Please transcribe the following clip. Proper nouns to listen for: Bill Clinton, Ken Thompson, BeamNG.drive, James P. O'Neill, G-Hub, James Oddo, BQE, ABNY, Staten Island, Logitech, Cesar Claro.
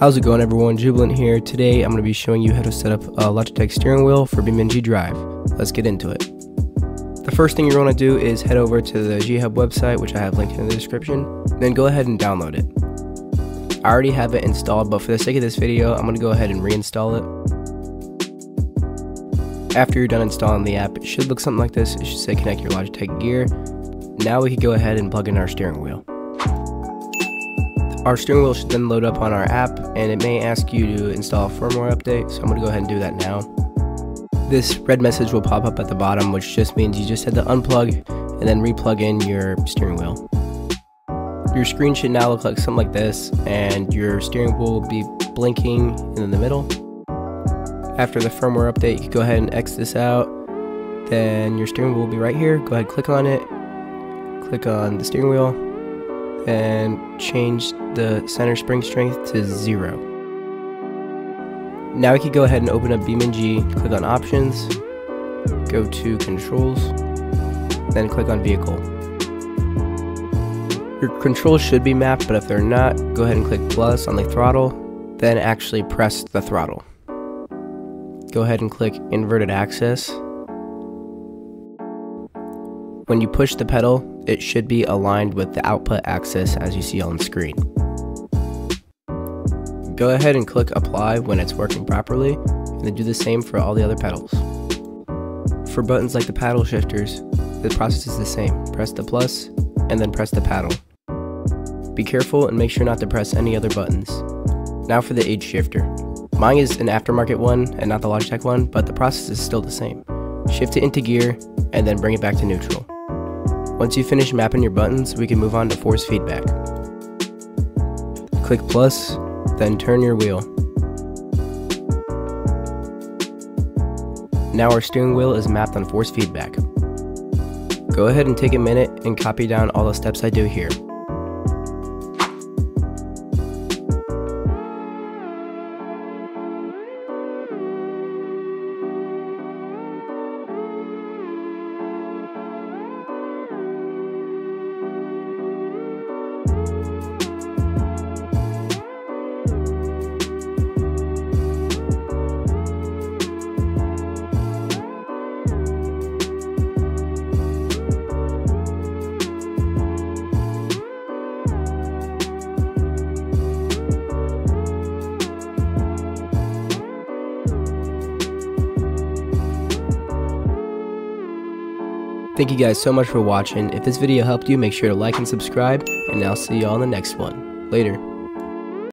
How's it going, everyone? Jubilant here. Today I'm going to be showing you how to set up a Logitech steering wheel for BeamNG.drive. Let's get into it. The first thing you want to do is head over to the G-Hub website, which I have linked in the description, then go ahead and download it. I already have it installed, but for the sake of this video, I'm going to go ahead and reinstall it. After you're done installing the app, it should look something like this. It should say connect your Logitech gear. Now we can go ahead and plug in our steering wheel. Our steering wheel should then load up on our app, and it may ask you to install a firmware update, so I'm going to go ahead and do that now. This red message will pop up at the bottom, which just means you just had to unplug and then replug in your steering wheel. Your screen should now look like something like this, and your steering wheel will be blinking in the middle. After the firmware update, you can go ahead and X this out. Then your steering wheel will be right here. Go ahead, click on it, click on the steering wheel, and change the center spring strength to 0. Now we can go ahead and open up BeamNG, click on options, go to controls, then click on vehicle. Your controls should be mapped, but if they're not, go ahead and click plus on the throttle, then actually press the throttle. Go ahead and click inverted axis. When you push the pedal, it should be aligned with the output axis as you see on screen. Go ahead and click apply when it's working properly, and then do the same for all the other pedals. For buttons like the paddle shifters, the process is the same. Press the plus, and then press the paddle. Be careful and make sure not to press any other buttons. Now for the H shifter. Mine is an aftermarket one and not the Logitech one, but the process is still the same. Shift it into gear, and then bring it back to neutral. Once you finish mapping your buttons, we can move on to force feedback. Click plus, then turn your wheel. Now our steering wheel is mapped on force feedback. Go ahead and take a minute and copy down all the steps I do here. Thank you guys so much for watching. If this video helped you, make sure to like and subscribe, and I'll see you all in the next one. Later.